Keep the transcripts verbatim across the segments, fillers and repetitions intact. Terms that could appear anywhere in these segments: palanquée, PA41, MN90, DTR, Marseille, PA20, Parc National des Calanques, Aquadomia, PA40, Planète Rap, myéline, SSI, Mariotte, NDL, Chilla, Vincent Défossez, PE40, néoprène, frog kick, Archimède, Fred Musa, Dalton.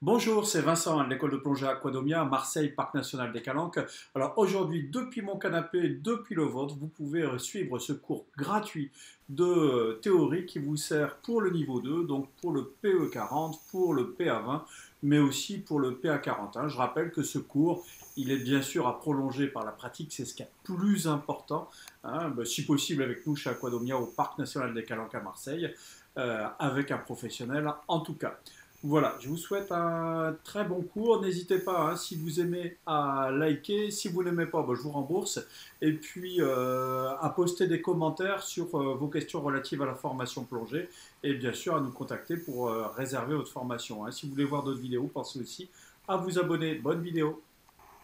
Bonjour, c'est Vincent de l'école de plongée Aquadomia à Marseille, Parc National des Calanques. Alors aujourd'hui, depuis mon canapé, depuis le vôtre, vous pouvez suivre ce cours gratuit de théorie qui vous sert pour le niveau deux, donc pour le P E quarante, pour le P A vingt, mais aussi pour le P A quarante et un. Je rappelle que ce cours, il est bien sûr à prolonger par la pratique, c'est ce qui est le plus important, hein, si possible avec nous chez Aquadomia au Parc National des Calanques à Marseille, euh, avec un professionnel en tout cas. Voilà, je vous souhaite un très bon cours. N'hésitez pas, hein, si vous aimez, à liker. Si vous n'aimez pas, ben, je vous rembourse. Et puis, euh, à poster des commentaires sur euh, vos questions relatives à la formation plongée. Et bien sûr, à nous contacter pour euh, réserver votre formation. Hein. Si vous voulez voir d'autres vidéos, pensez aussi à vous abonner. Bonne vidéo.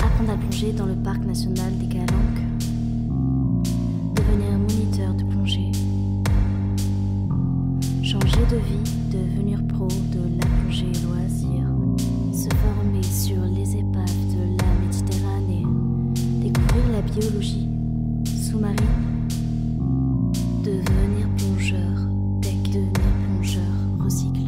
Apprendre à plonger dans le Parc National des Calanques. Devenir moniteur de plongée. Changer de vie, devenir pro de la plongée et loisirs, se former sur les épaves de la Méditerranée, découvrir la biologie sous-marine, devenir plongeur, tech, devenir plongeur, recycleur.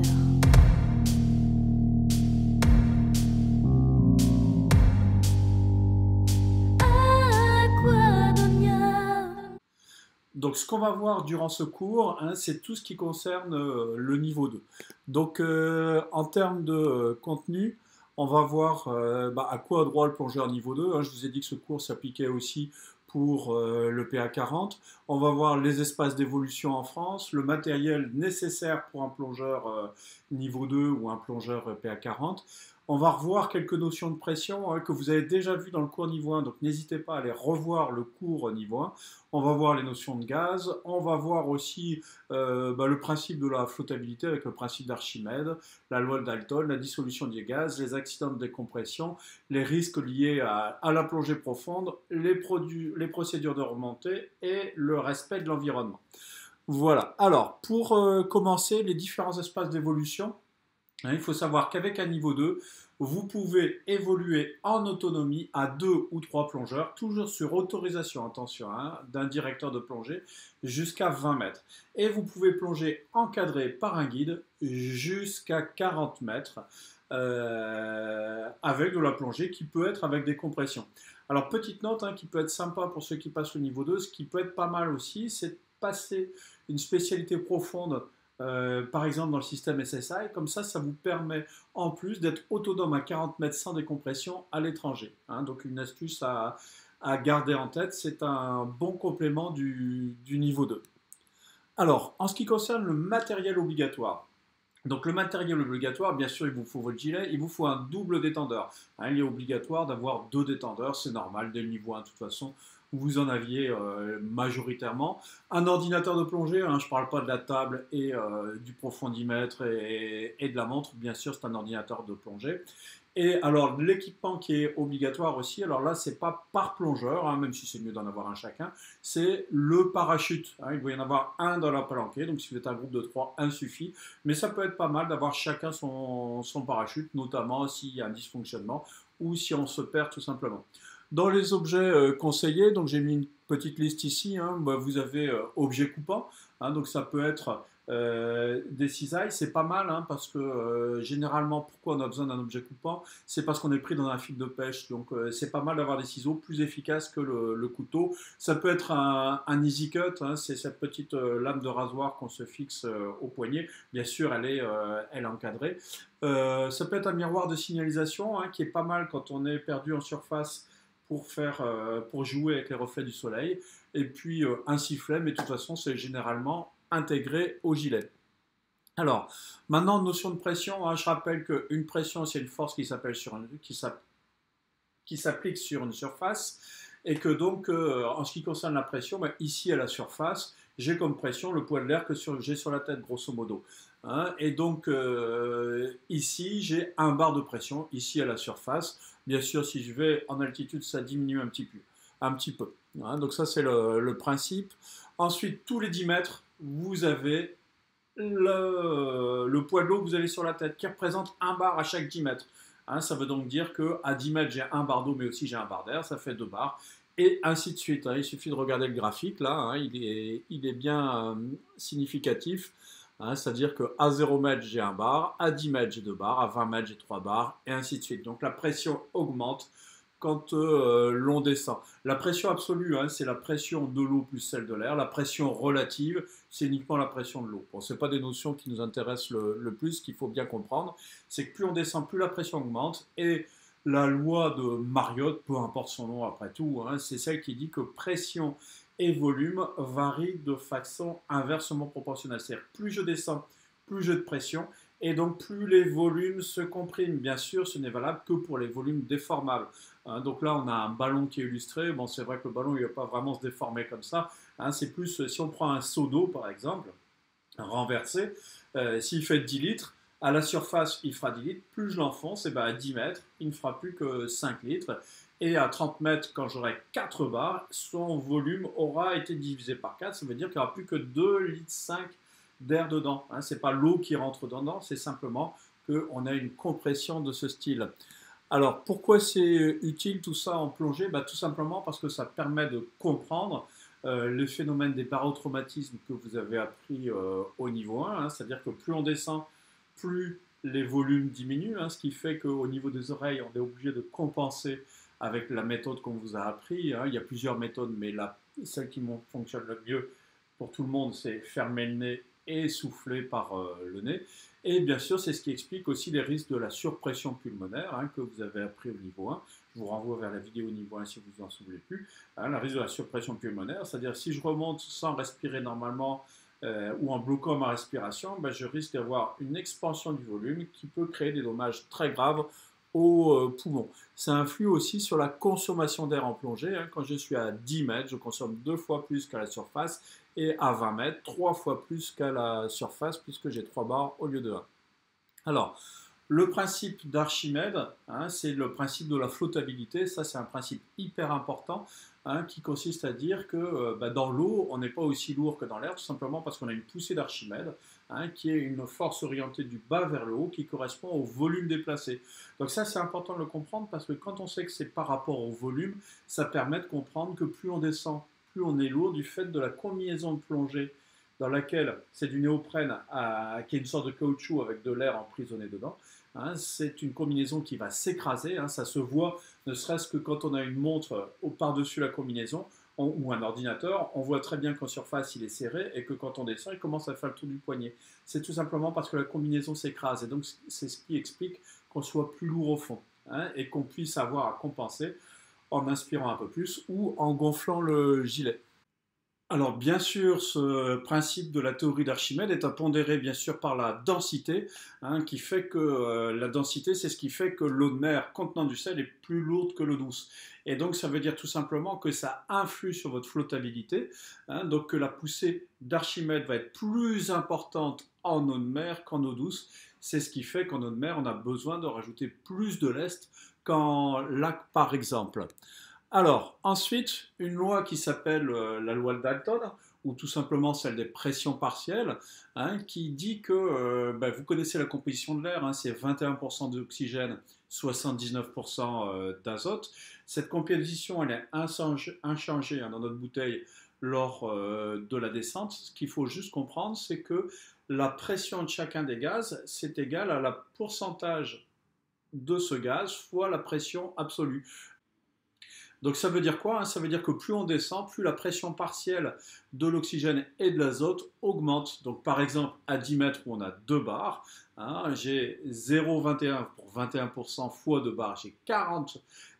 Donc, ce qu'on va voir durant ce cours, hein, c'est tout ce qui concerne euh, le niveau deux. Donc, euh, en termes de euh, contenu, on va voir euh, bah, à quoi a droit le plongeur niveau deux. Hein. Je vous ai dit que ce cours s'appliquait aussi pour euh, le P A quarante. On va voir les espaces d'évolution en France, le matériel nécessaire pour un plongeur euh, niveau deux ou un plongeur euh, P A quarante. On va revoir quelques notions de pression hein, que vous avez déjà vues dans le cours niveau un, donc n'hésitez pas à aller revoir le cours niveau un. On va voir les notions de gaz, on va voir aussi euh, bah, le principe de la flottabilité avec le principe d'Archimède, la loi de Dalton, la dissolution des gaz, les accidents de décompression, les risques liés à, à la plongée profonde, les, produits, les procédures de remontée et le respect de l'environnement. Voilà, alors pour euh, commencer, les différents espaces d'évolution. Il faut savoir qu'avec un niveau deux, vous pouvez évoluer en autonomie à deux ou trois plongeurs, toujours sur autorisation, attention, hein, d'un directeur de plongée, jusqu'à vingt mètres. Et vous pouvez plonger encadré par un guide jusqu'à quarante mètres, euh, avec de la plongée qui peut être avec des compressions. Alors, petite note hein, qui peut être sympa pour ceux qui passent au niveau deux, ce qui peut être pas mal aussi, c'est de passer une spécialité profonde, Euh, par exemple dans le système S S I, comme ça, ça vous permet en plus d'être autonome à quarante mètres sans décompression à l'étranger. Hein, donc une astuce à, à garder en tête, c'est un bon complément du, du niveau deux. Alors, en ce qui concerne le matériel obligatoire, donc le matériel obligatoire, bien sûr, il vous faut votre gilet, il vous faut un double détendeur. Hein, il est obligatoire d'avoir deux détendeurs, c'est normal, dès le niveau un, de toute façon, vous en aviez euh, majoritairement. Un ordinateur de plongée, hein, je ne parle pas de la table et euh, du profondimètre et, et de la montre, bien sûr, c'est un ordinateur de plongée. Et alors, l'équipement qui est obligatoire aussi, alors là, ce n'est pas par plongeur, hein, même si c'est mieux d'en avoir un chacun, c'est le parachute. Hein, il doit y en avoir un dans la palanquée, donc si vous êtes un groupe de trois, un suffit. Mais ça peut être pas mal d'avoir chacun son, son parachute, notamment s'il y a un dysfonctionnement ou si on se perd tout simplement. Dans les objets euh, conseillés, donc j'ai mis une petite liste ici, hein, bah vous avez euh, objets coupants, hein, donc ça peut être euh, des cisailles, c'est pas mal hein, parce que euh, généralement pourquoi on a besoin d'un objet coupant, c'est parce qu'on est pris dans un fil de pêche, donc euh, c'est pas mal d'avoir des ciseaux plus efficaces que le, le couteau. Ça peut être un, un easy cut, hein, c'est cette petite euh, lame de rasoir qu'on se fixe euh, au poignet, bien sûr elle est, euh, elle est encadrée. Euh, ça peut être un miroir de signalisation hein, qui est pas mal quand on est perdu en surface, pour faire, euh, pour jouer avec les reflets du soleil, et puis euh, un sifflet, mais de toute façon, c'est généralement intégré au gilet. Alors, maintenant, notion de pression, hein, je rappelle qu'une pression, c'est une force qui s'appelle sur une, qui s'applique sur une surface, et que donc, euh, en ce qui concerne la pression, bah, ici, à la surface, j'ai comme pression le poids de l'air que j'ai sur la tête, grosso modo. Hein, et donc, euh, ici, j'ai un bar de pression, ici, à la surface. Bien sûr, si je vais en altitude, ça diminue un petit peu. Un petit peu hein, donc ça, c'est le, le principe. Ensuite, tous les dix mètres, vous avez le, le poids de l'eau que vous avez sur la tête, qui représente un bar à chaque dix mètres. Hein, ça veut donc dire qu'à dix mètres, j'ai un bar d'eau, mais aussi j'ai un bar d'air, ça fait deux bars. et ainsi de suite. Il suffit de regarder le graphique, là, hein, il, est, il est bien euh, significatif, hein, c'est-à-dire qu'à zéro mètres, j'ai un bar, à dix mètres, j'ai deux bars, à vingt mètres, j'ai trois bars, et ainsi de suite. Donc la pression augmente quand euh, l'on descend. La pression absolue, hein, c'est la pression de l'eau plus celle de l'air. La pression relative, c'est uniquement la pression de l'eau. Bon, ce n'est pas des notions qui nous intéressent le, le plus, qu'il faut bien comprendre. C'est que plus on descend, plus la pression augmente. Et la loi de Mariotte, peu importe son nom après tout, hein, c'est celle qui dit que pression et volume varient de façon inversement proportionnelle. C'est-à-dire plus je descends, plus j'ai de pression. Et donc, plus les volumes se compriment. Bien sûr, ce n'est valable que pour les volumes déformables. Hein, donc là, on a un ballon qui est illustré. Bon, c'est vrai que le ballon, il ne va pas vraiment se déformer comme ça. Hein, c'est plus, si on prend un seau d'eau, par exemple, renversé, euh, s'il fait dix litres, à la surface, il fera dix litres. Plus je l'enfonce, et ben à dix mètres, il ne fera plus que cinq litres. Et à trente mètres, quand j'aurai quatre bars, son volume aura été divisé par quatre. Ça veut dire qu'il n'y aura plus que deux virgule cinq litres d'air dedans. Hein, ce n'est pas l'eau qui rentre dedans, c'est simplement qu'on a une compression de ce style. Alors, pourquoi c'est utile tout ça en plongée? Bah, tout simplement parce que ça permet de comprendre euh, le phénomène des barotraumatismes que vous avez appris euh, au niveau un, hein, c'est-à-dire que plus on descend, plus les volumes diminuent, hein, ce qui fait qu'au niveau des oreilles, on est obligé de compenser avec la méthode qu'on vous a appris. Hein. Il y a plusieurs méthodes, mais la, celle qui fonctionne le mieux pour tout le monde, c'est fermer le nez et soufflé par euh, le nez. Et bien sûr, c'est ce qui explique aussi les risques de la surpression pulmonaire, hein, que vous avez appris au niveau un. Je vous renvoie vers la vidéo au niveau un si vous en souvenez plus. Hein, le risque de la surpression pulmonaire, c'est-à-dire si je remonte sans respirer normalement euh, ou en bloquant ma respiration, ben, je risque d'avoir une expansion du volume qui peut créer des dommages très graves aux euh, poumons. Ça influe aussi sur la consommation d'air en plongée. Hein. Quand je suis à dix mètres, je consomme deux fois plus qu'à la surface, et à vingt mètres, trois fois plus qu'à la surface, puisque j'ai trois bars au lieu de un. Alors, le principe d'Archimède, hein, c'est le principe de la flottabilité. Ça, c'est un principe hyper important, hein, qui consiste à dire que euh, bah, dans l'eau, on n'est pas aussi lourd que dans l'air, tout simplement parce qu'on a une poussée d'Archimède, hein, qui est une force orientée du bas vers le haut, qui correspond au volume déplacé. Donc ça, c'est important de le comprendre, parce que quand on sait que c'est par rapport au volume, ça permet de comprendre que plus on descend, plus on est lourd du fait de la combinaison de plongée dans laquelle c'est du néoprène à, qui est une sorte de caoutchouc avec de l'air emprisonné dedans. Hein, c'est une combinaison qui va s'écraser, hein, ça se voit ne serait-ce que quand on a une montre au par-dessus la combinaison on, ou un ordinateur, on voit très bien qu'en surface il est serré et que quand on descend il commence à faire le tour du poignet. C'est tout simplement parce que la combinaison s'écrase et donc c'est ce qui explique qu'on soit plus lourd au fond, hein, et qu'on puisse avoir à compenser en inspirant un peu plus ou en gonflant le gilet. Alors bien sûr, ce principe de la théorie d'Archimède est à pondérer bien sûr par la densité, hein, qui fait que euh, la densité, c'est ce qui fait que l'eau de mer contenant du sel est plus lourde que l'eau douce. Et donc ça veut dire tout simplement que ça influe sur votre flottabilité, hein, donc que la poussée d'Archimède va être plus importante en eau de mer qu'en eau douce. C'est ce qui fait qu'en eau de mer, on a besoin de rajouter plus de lest qu'en lac par exemple. Alors, ensuite, une loi qui s'appelle euh, la loi de Dalton, ou tout simplement celle des pressions partielles, hein, qui dit que, euh, ben, vous connaissez la composition de l'air, hein, c'est vingt et un pour cent d'oxygène, soixante-dix-neuf pour cent euh, d'azote. Cette composition, elle est inchangée, inchangée hein, dans notre bouteille lors euh, de la descente. Ce qu'il faut juste comprendre, c'est que la pression de chacun des gaz, c'est égal à la pourcentage de ce gaz fois la pression absolue. Donc ça veut dire quoi? Ça veut dire que plus on descend, plus la pression partielle de l'oxygène et de l'azote augmente. Donc par exemple, à dix mètres où on a deux bars, hein, j'ai zéro virgule vingt et un pour vingt et un pour cent fois deux bars, j'ai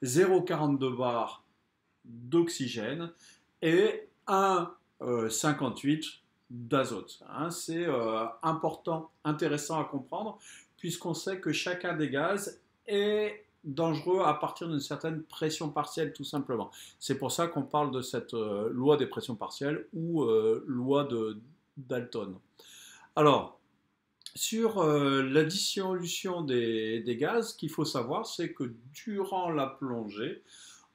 zéro virgule quarante-deux bars d'oxygène et un virgule cinquante-huit d'azote. Hein, c'est euh, important, intéressant à comprendre, puisqu'on sait que chacun des gaz est dangereux à partir d'une certaine pression partielle, tout simplement. C'est pour ça qu'on parle de cette euh, loi des pressions partielles ou euh, loi de Dalton. Alors, sur euh, la dissolution des, des gaz, ce qu'il faut savoir, c'est que durant la plongée,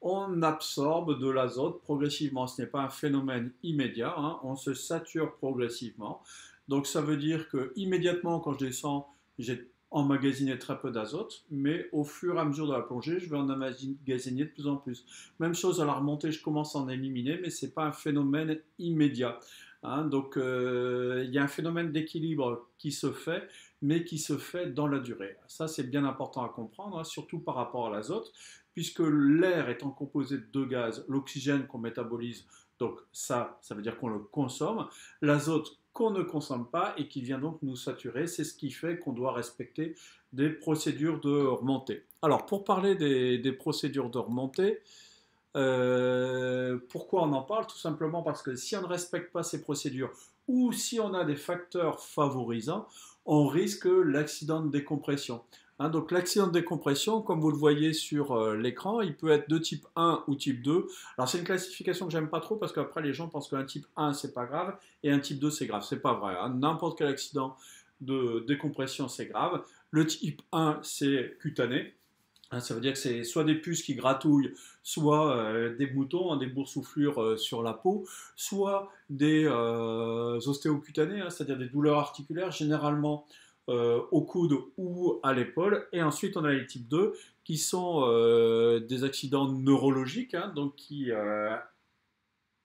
on absorbe de l'azote progressivement. Ce n'est pas un phénomène immédiat, hein, on se sature progressivement. Donc ça veut dire que immédiatement, quand je descends, j'ai emmagasiner très peu d'azote, mais au fur et à mesure de la plongée, je vais en emmagasiner de plus en plus. Même chose à la remontée, je commence à en éliminer, mais ce n'est pas un phénomène immédiat. Hein, donc, euh, il y a un phénomène d'équilibre qui se fait, mais qui se fait dans la durée. Ça, c'est bien important à comprendre, hein, surtout par rapport à l'azote, puisque l'air étant composé de deux gaz, l'oxygène qu'on métabolise, donc ça, ça veut dire qu'on le consomme, l'azote qu'on ne consomme pas et qui vient donc nous saturer. C'est ce qui fait qu'on doit respecter des procédures de remontée. Alors, pour parler des, des procédures de remontée, euh, pourquoi on en parle? Tout simplement parce que si on ne respecte pas ces procédures ou si on a des facteurs favorisants, on risque l'accident de décompression. Hein, donc l'accident de décompression, comme vous le voyez sur euh, l'écran, il peut être de type un ou type deux. Alors c'est une classification que j'aime pas trop parce qu'après les gens pensent qu'un type un c'est pas grave et un type deux c'est grave. C'est pas vrai. Hein. N'importe quel accident de décompression c'est grave. Le type un c'est cutané. Hein, ça veut dire que c'est soit des puces qui gratouillent, soit euh, des boutons, hein, des boursouflures euh, sur la peau, soit des euh, ostéocutanés, hein, c'est-à-dire des douleurs articulaires généralement Euh, au coude ou à l'épaule. Et ensuite on a les types deux qui sont euh, des accidents neurologiques, hein, donc qui euh,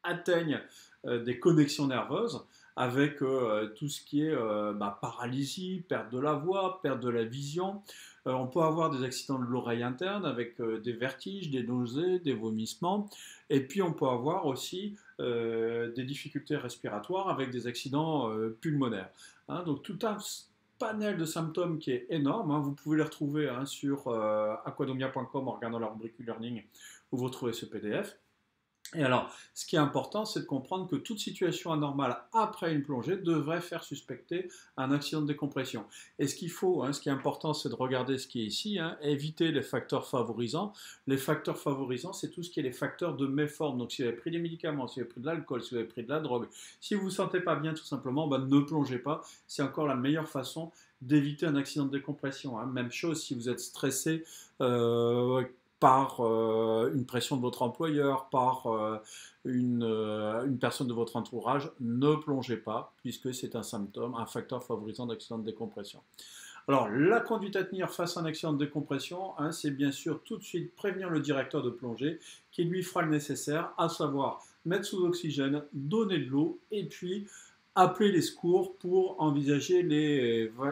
atteignent euh, des connexions nerveuses avec euh, tout ce qui est euh, bah, paralysie, perte de la voix, perte de la vision. Euh, on peut avoir des accidents de l'oreille interne avec euh, des vertiges, des nausées, des vomissements. Et puis on peut avoir aussi euh, des difficultés respiratoires avec des accidents euh, pulmonaires. Hein, donc tout un panel de symptômes qui est énorme, hein. Vous pouvez les retrouver hein, sur euh, aquadomia point com en regardant la rubrique e-learning où vous retrouvez ce P D F. Et alors, ce qui est important, c'est de comprendre que toute situation anormale après une plongée devrait faire suspecter un accident de décompression. Et ce qu'il faut, hein, ce qui est important, c'est de regarder ce qui est ici, hein, éviter les facteurs favorisants. Les facteurs favorisants, c'est tout ce qui est les facteurs de méforme. Donc, si vous avez pris des médicaments, si vous avez pris de l'alcool, si vous avez pris de la drogue, si vous ne vous sentez pas bien, tout simplement, ben, ne plongez pas. C'est encore la meilleure façon d'éviter un accident de décompression. Hein. Même chose si vous êtes stressé, euh, par euh, une pression de votre employeur, par euh, une, euh, une personne de votre entourage, ne plongez pas, puisque c'est un symptôme, un facteur favorisant d'accident de décompression. Alors, la conduite à tenir face à un accident de décompression, hein, c'est bien sûr tout de suite prévenir le directeur de plongée, qui lui fera le nécessaire, à savoir mettre sous oxygène, donner de l'eau, et puis appeler les secours pour envisager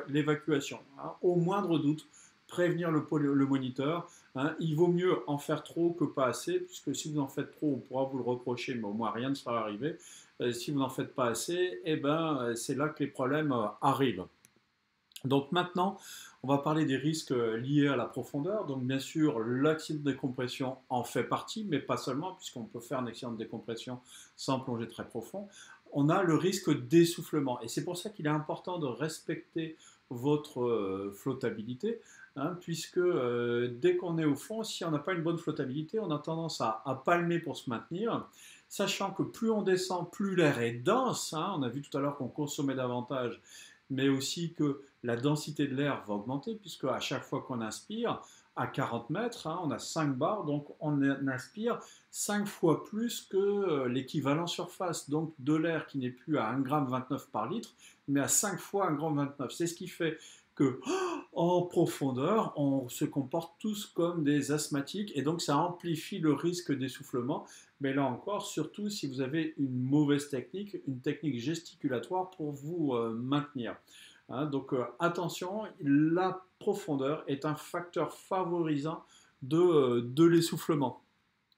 l'évacuation. Hein, au moindre doute, prévenir le, le moniteur, hein, il vaut mieux en faire trop que pas assez, puisque si vous en faites trop, on pourra vous le reprocher, mais au moins rien ne sera arrivé. Euh, si vous n'en faites pas assez, eh ben, c'est là que les problèmes euh, arrivent. Donc maintenant, on va parler des risques liés à la profondeur. Donc bien sûr, l'accident de décompression en fait partie, mais pas seulement, puisqu'on peut faire un accident de décompression sans plonger très profond. On a le risque d'essoufflement, et c'est pour ça qu'il est important de respecter votre euh, flottabilité, hein, puisque euh, dès qu'on est au fond, si on n'a pas une bonne flottabilité, on a tendance à, à palmer pour se maintenir, sachant que plus on descend, plus l'air est dense, hein, on a vu tout à l'heure qu'on consommait davantage, mais aussi que la densité de l'air va augmenter, puisque à chaque fois qu'on inspire, à quarante mètres, hein, on a cinq bars, donc on inspire cinq fois plus que l'équivalent surface, donc de l'air qui n'est plus à un virgule vingt-neuf grammes par litre, mais à cinq fois un virgule vingt-neuf grammes. C'est ce qui fait que en profondeur, on se comporte tous comme des asthmatiques, et donc ça amplifie le risque d'essoufflement, mais là encore, surtout si vous avez une mauvaise technique, une technique gesticulatoire pour vous euh, maintenir. Hein, donc euh, attention, la profondeur est un facteur favorisant de, euh, de l'essoufflement.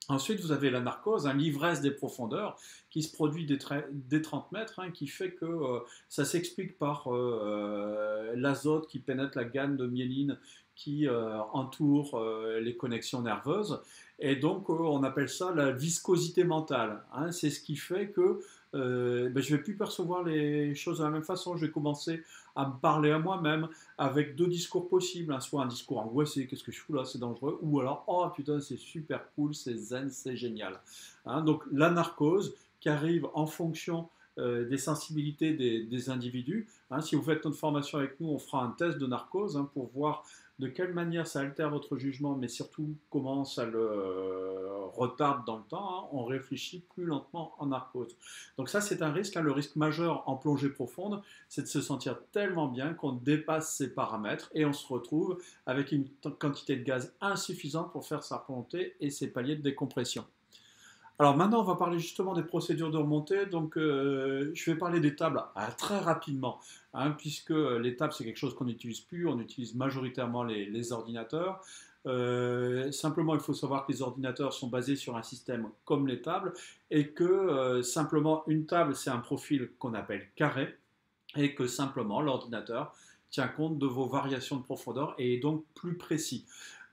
Ensuite, vous avez la narcose, hein, l'ivresse des profondeurs, qui se produit dès, dès trente mètres, hein, qui fait que euh, ça s'explique par euh, l'azote qui pénètre la gaine de myéline qui euh, entoure euh, les connexions nerveuses. Et donc, euh, on appelle ça la viscosité mentale. Hein, c'est ce qui fait que Euh, ben je ne vais plus percevoir les choses de la même façon, je vais commencer à me parler à moi-même avec deux discours possibles, hein, soit un discours angoissé, qu'est-ce que je fous là, c'est dangereux, ou alors, oh putain, c'est super cool, c'est zen, c'est génial. Hein, donc la narcose qui arrive en fonction euh, des sensibilités des, des individus. Hein, si vous faites notre formation avec nous, on fera un test de narcose hein, pour voir de quelle manière ça altère votre jugement, mais surtout comment ça le euh, retarde dans le temps. Hein, on réfléchit plus lentement en narcose. Donc ça, c'est un risque. Hein, le risque majeur en plongée profonde, c'est de se sentir tellement bien qu'on dépasse ses paramètres et on se retrouve avec une quantité de gaz insuffisante pour faire sa remontée et ses paliers de décompression. Alors maintenant, on va parler justement des procédures de remontée. Donc, euh, je vais parler des tables ah, très rapidement, hein, puisque les tables, c'est quelque chose qu'on n'utilise plus. On utilise majoritairement les, les ordinateurs. Euh, simplement, il faut savoir que les ordinateurs sont basés sur un système comme les tables et que euh, simplement, une table, c'est un profil qu'on appelle carré et que simplement, l'ordinateur tient compte de vos variations de profondeur et est donc plus précis.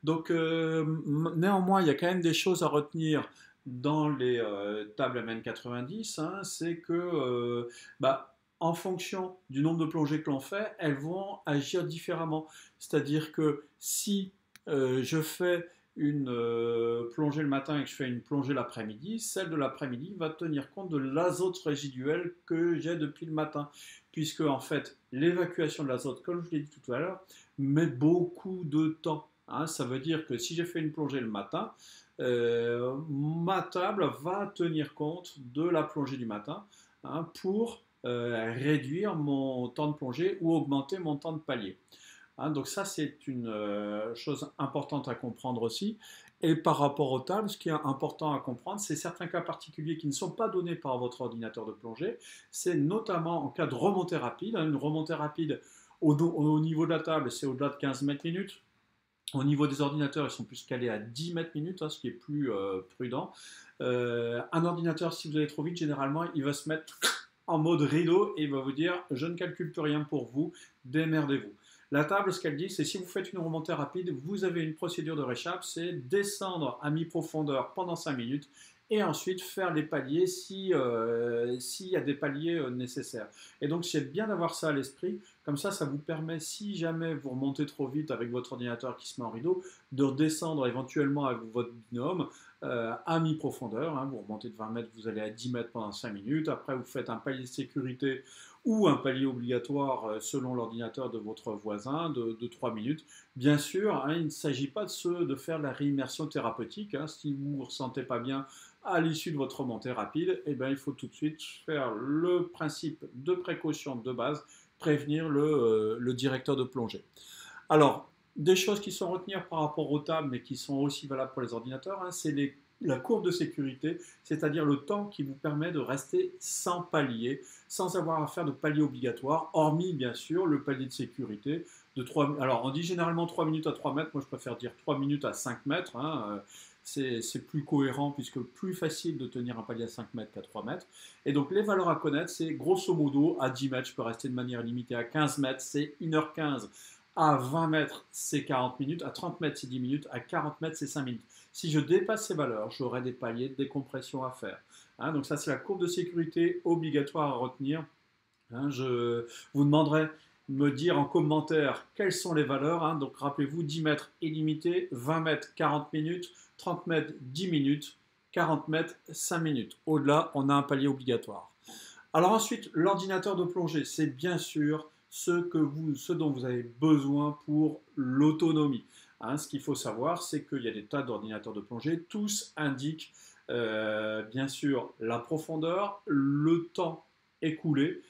Donc, euh, néanmoins, il y a quand même des choses à retenir dans les euh, tables M N quatre-vingt-dix, hein, c'est que euh, bah, en fonction du nombre de plongées que l'on fait, elles vont agir différemment. C'est-à-dire que si euh, je fais une euh, plongée le matin et que je fais une plongée l'après-midi, celle de l'après-midi va tenir compte de l'azote résiduel que j'ai depuis le matin, puisque en fait l'évacuation de l'azote, comme je l'ai dit tout à l'heure, met beaucoup de temps. Hein, ça veut dire que si j'ai fait une plongée le matin, Euh, ma table va tenir compte de la plongée du matin hein, pour euh, réduire mon temps de plongée ou augmenter mon temps de palier. Hein, donc ça, c'est une euh, chose importante à comprendre aussi. Et par rapport aux tables, ce qui est important à comprendre, c'est certains cas particuliers qui ne sont pas donnés par votre ordinateur de plongée. C'est notamment en cas de remontée rapide. Hein, une remontée rapide au, au niveau de la table, c'est au-delà de quinze mètres minutes. Au niveau des ordinateurs, ils sont plus calés à dix mètres minutes, hein, ce qui est plus euh, prudent. Euh, un ordinateur, si vous allez trop vite, généralement, il va se mettre en mode rideau et il va vous dire « je ne calcule plus rien pour vous, démerdez-vous ». La table, ce qu'elle dit, c'est si vous faites une remontée rapide, vous avez une procédure de réchappe, c'est descendre à mi-profondeur pendant cinq minutes et ensuite faire les paliers s'il euh, s'il y a des paliers euh, nécessaires. Et donc c'est bien d'avoir ça à l'esprit, comme ça, ça vous permet, si jamais vous remontez trop vite avec votre ordinateur qui se met en rideau, de redescendre éventuellement avec votre binôme euh, à mi-profondeur, hein. Vous remontez de vingt mètres, vous allez à dix mètres pendant cinq minutes, après vous faites un palier de sécurité ou un palier obligatoire selon l'ordinateur de votre voisin de, de trois minutes. Bien sûr, hein, il ne s'agit pas de, se, de faire la réimmersion thérapeutique, hein. Si vous ne vous ressentez pas bien à l'issue de votre remontée rapide, eh bien, il faut tout de suite faire le principe de précaution de base, prévenir le, euh, le directeur de plongée. Alors, des choses qui sont à retenir par rapport aux tables, mais qui sont aussi valables pour les ordinateurs, hein, c'est les la courbe de sécurité, c'est-à-dire le temps qui vous permet de rester sans palier, sans avoir à faire de palier obligatoire, hormis bien sûr le palier de sécurité de trois. Alors on dit généralement trois minutes à trois mètres, moi je préfère dire trois minutes à cinq mètres, hein, c'est plus cohérent puisque plus facile de tenir un palier à cinq mètres qu'à trois mètres. Et donc les valeurs à connaître, c'est grosso modo à dix mètres, je peux rester de manière limitée, à quinze mètres, c'est une heure quinze. À vingt mètres, c'est quarante minutes, à trente mètres, c'est dix minutes, à quarante mètres, c'est cinq minutes. Si je dépasse ces valeurs, j'aurai des paliers de décompression à faire. Hein, donc ça, c'est la courbe de sécurité obligatoire à retenir. Hein, je vous demanderai de me dire en commentaire quelles sont les valeurs. Hein, donc rappelez-vous, dix mètres illimité, vingt mètres, quarante minutes, trente mètres, dix minutes, quarante mètres, cinq minutes. Au-delà, on a un palier obligatoire. Alors ensuite, l'ordinateur de plongée, c'est bien sûr ce, que vous, ce dont vous avez besoin pour l'autonomie. Hein, ce qu'il faut savoir, c'est qu'il y a des tas d'ordinateurs de plongée, tous indiquent euh, bien sûr la profondeur, le temps écoulé,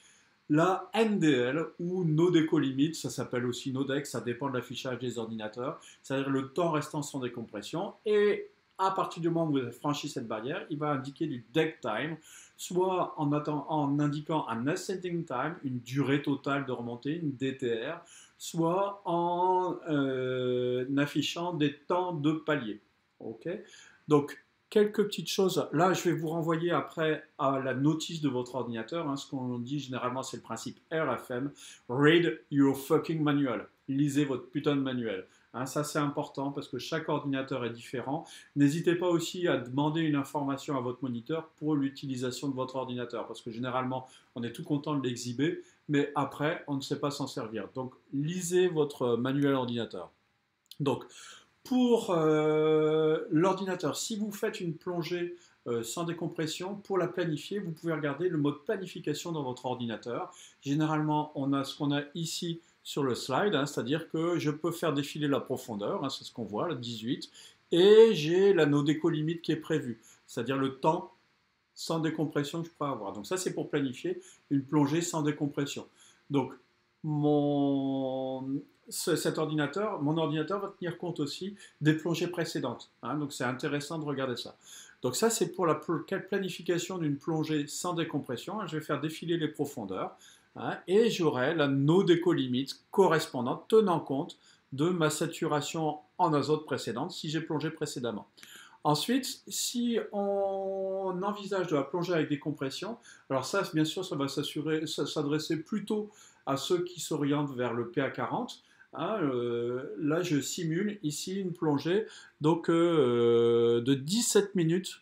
la N D L ou no déco limite, ça s'appelle aussi no deck, ça dépend de l'affichage des ordinateurs, c'est-à-dire le temps restant sans décompression, et à partir du moment où vous avez franchi cette barrière, il va indiquer du deck time, soit en, en indiquant un ascending time, une durée totale de remontée, une D T R, soit en euh, affichant des temps de palier. Okay, donc, quelques petites choses. Là, je vais vous renvoyer après à la notice de votre ordinateur. Hein, ce qu'on dit généralement, c'est le principe R F M. Read your fucking manual. Lisez votre putain de manuel. Hein, ça, c'est important parce que chaque ordinateur est différent. N'hésitez pas aussi à demander une information à votre moniteur pour l'utilisation de votre ordinateur parce que généralement, on est tout content de l'exhiber, mais après, on ne sait pas s'en servir. Donc, lisez votre manuel ordinateur. Donc, pour euh, l'ordinateur, si vous faites une plongée euh, sans décompression. Pour la planifier, vous pouvez regarder le mode planification dans votre ordinateur. Généralement, on a ce qu'on a ici sur le slide, hein, c'est-à-dire que je peux faire défiler la profondeur, hein, c'est ce qu'on voit, la dix-huit, et j'ai l'anneau d'éco-limite qui est prévu, c'est-à-dire le temps sans décompression que je pourrais avoir. Donc ça, c'est pour planifier une plongée sans décompression. Donc, mon... Cet ordinateur, mon ordinateur va tenir compte aussi des plongées précédentes. Hein, donc c'est intéressant de regarder ça. Donc ça, c'est pour la planification d'une plongée sans décompression. Hein, je vais faire défiler les profondeurs, hein, et j'aurai la no déco-limite correspondante tenant compte de ma saturation en azote précédente si j'ai plongé précédemment. Ensuite, si on envisage de la plonger avec des compressions, alors ça, bien sûr, ça va s'adresser plutôt à ceux qui s'orientent vers le P A quarante. Hein, euh, là, je simule ici une plongée donc, euh, de dix-sept minutes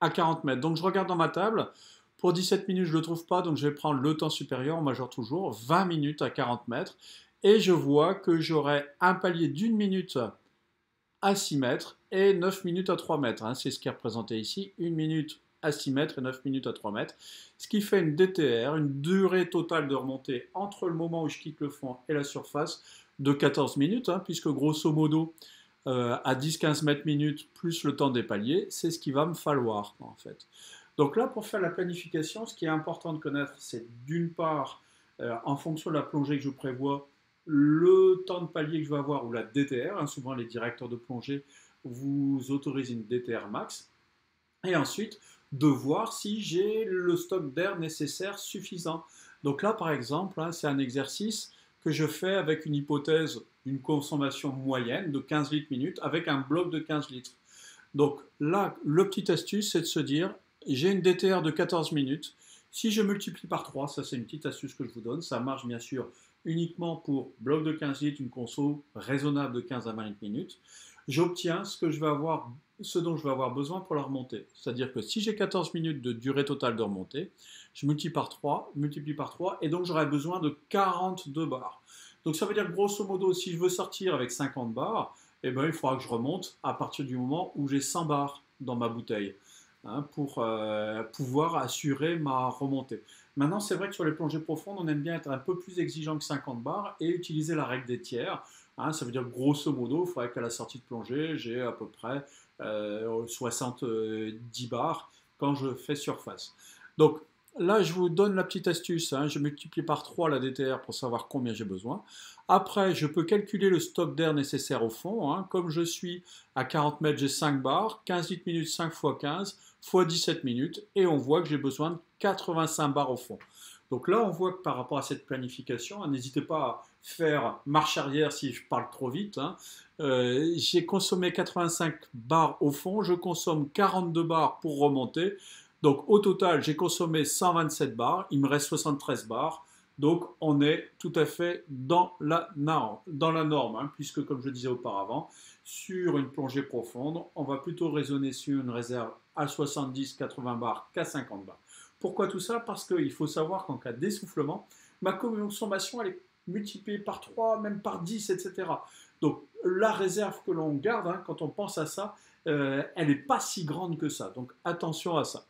à quarante mètres. Donc, je regarde dans ma table. Pour dix-sept minutes, je ne le trouve pas, donc je vais prendre le temps supérieur, on majeure toujours, vingt minutes à quarante mètres. Et je vois que j'aurai un palier d'une minute à six mètres et neuf minutes à trois mètres. Hein, c'est ce qui est représenté ici, une minute à six mètres et neuf minutes à trois mètres. Ce qui fait une D T R, une durée totale de remontée entre le moment où je quitte le fond et la surface de quatorze minutes, hein, puisque grosso modo, euh, à dix à quinze mètres minute plus le temps des paliers, c'est ce qu'il va me falloir en fait. Donc là, pour faire la planification, ce qui est important de connaître, c'est d'une part, euh, en fonction de la plongée que je prévois, le temps de palier que je vais avoir ou la D T R, hein, souvent les directeurs de plongée vous autorisent une D T R max, et ensuite de voir si j'ai le stock d'air nécessaire suffisant. Donc là par exemple, hein, c'est un exercice que je fais avec une hypothèse d'une consommation moyenne de quinze litres minute avec un bloc de quinze litres. Donc là, le petit astuce, c'est de se dire, j'ai une D T R de quatorze minutes, si je multiplie par trois, ça c'est une petite astuce que je vous donne, ça marche bien sûr uniquement pour bloc de quinze litres, une conso raisonnable de quinze à vingt litres minute, j'obtiens ce que je vais avoir, ce dont je vais avoir besoin pour la remontée. C'est-à-dire que si j'ai quatorze minutes de durée totale de remontée, je multiplie par trois, multiplie par trois, et donc j'aurai besoin de quarante-deux bars. Donc ça veut dire grosso modo, si je veux sortir avec cinquante bars, eh ben, il faudra que je remonte à partir du moment où j'ai cent bars dans ma bouteille, hein, pour euh, pouvoir assurer ma remontée. Maintenant, c'est vrai que sur les plongées profondes, on aime bien être un peu plus exigeant que cinquante bars et utiliser la règle des tiers. Hein, ça veut dire grosso modo, il faudrait qu'à la sortie de plongée, j'ai à peu près euh, soixante-dix bars quand je fais surface. Donc là, je vous donne la petite astuce. Hein, je multiplie par trois la D T R pour savoir combien j'ai besoin. Après, je peux calculer le stock d'air nécessaire au fond. Hein, comme je suis à quarante mètres, j'ai cinq bars, quinze litres minute, cinq fois quinze, fois dix-sept minutes, et on voit que j'ai besoin de quatre-vingt-cinq bars au fond. Donc là, on voit que par rapport à cette planification, n'hésitez pas à faire marche arrière si je parle trop vite. Hein. Euh, j'ai consommé quatre-vingt-cinq bars au fond, je consomme quarante-deux bars pour remonter. Donc au total, j'ai consommé cent vingt-sept bars, il me reste soixante-treize bars. Donc on est tout à fait dans la norme, dans la norme hein, puisque comme je disais auparavant, sur une plongée profonde, on va plutôt raisonner sur une réserve à soixante-dix à quatre-vingts bars qu'à cinquante bars. Pourquoi tout ça? Parce qu'il faut savoir qu'en cas d'essoufflement, ma consommation elle est multipliée par trois, même par dix, et cetera. Donc la réserve que l'on garde, hein, quand on pense à ça, euh, elle n'est pas si grande que ça. Donc attention à ça.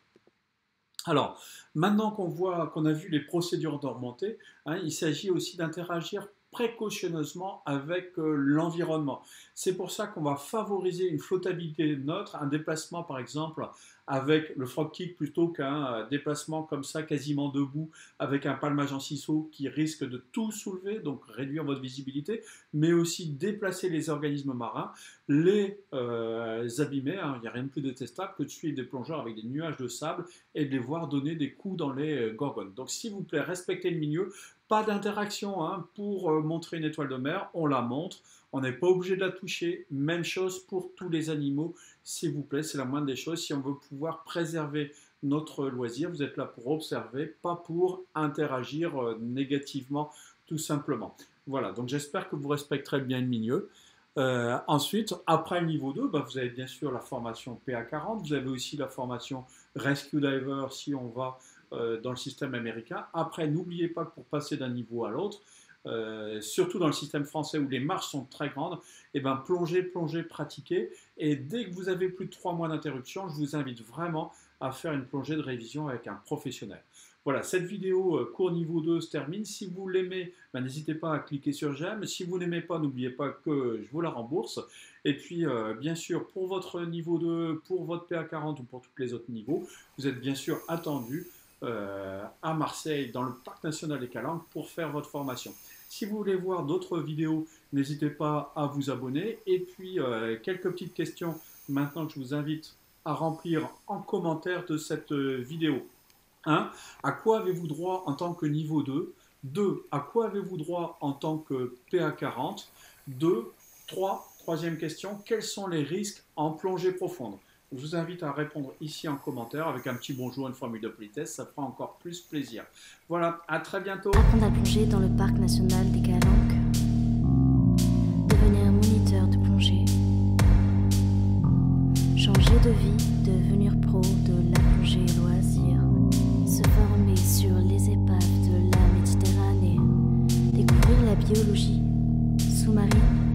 Alors, maintenant qu'on voit, qu'on a vu les procédures de remontée, hein, il s'agit aussi d'interagir précautionneusement avec euh, l'environnement. C'est pour ça qu'on va favoriser une flottabilité neutre, un déplacement par exemple avec le frog kick plutôt qu'un déplacement comme ça quasiment debout avec un palmage en ciseaux qui risque de tout soulever, donc réduire votre visibilité, mais aussi déplacer les organismes marins, les euh, abîmer. Hein. Il n'y a rien de plus détestable que de suivre des plongeurs avec des nuages de sable et de les voir donner des coups dans les gorgones. Donc s'il vous plaît, respectez le milieu, pas d'interaction hein, pour euh, montrer une étoile de mer, on la montre. On n'est pas obligé de la toucher. Même chose pour tous les animaux, s'il vous plaît, c'est la moindre des choses. Si on veut pouvoir préserver notre loisir, vous êtes là pour observer, pas pour interagir négativement, tout simplement. Voilà, donc j'espère que vous respecterez bien le milieu. Euh, ensuite, après le niveau deux, bah, vous avez bien sûr la formation P A quarante, vous avez aussi la formation Rescue Diver si on va euh, dans le système américain. Après, n'oubliez pas que pour passer d'un niveau à l'autre, Euh, surtout dans le système français où les marges sont très grandes, et ben plongez, plongez, pratiquez. Et dès que vous avez plus de trois mois d'interruption, je vous invite vraiment à faire une plongée de révision avec un professionnel. Voilà, cette vidéo euh, cours niveau deux se termine. Si vous l'aimez, ben, n'hésitez pas à cliquer sur j'aime. Si vous n'aimez pas, n'oubliez pas que je vous la rembourse. Et puis, euh, bien sûr, pour votre niveau deux, pour votre P A quarante ou pour tous les autres niveaux, vous êtes bien sûr attendu euh, à Marseille, dans le Parc National des Calanques, pour faire votre formation. Si vous voulez voir d'autres vidéos, n'hésitez pas à vous abonner. Et puis, euh, quelques petites questions maintenant que je vous invite à remplir en commentaire de cette vidéo. un. À quoi avez-vous droit en tant que niveau deux? deux. À quoi avez-vous droit en tant que P A quarante? deux. trois. Troisième question, quels sont les risques en plongée profonde? Je vous invite à répondre ici en commentaire avec un petit bonjour, une formule de politesse, ça fera encore plus plaisir. Voilà, à très bientôt. Apprendre à plonger dans le Parc National des Calanques. Devenir moniteur de plongée. Changer de vie, devenir pro de la plongée loisir. Se former sur les épaves de la Méditerranée, découvrir la biologie sous-marine.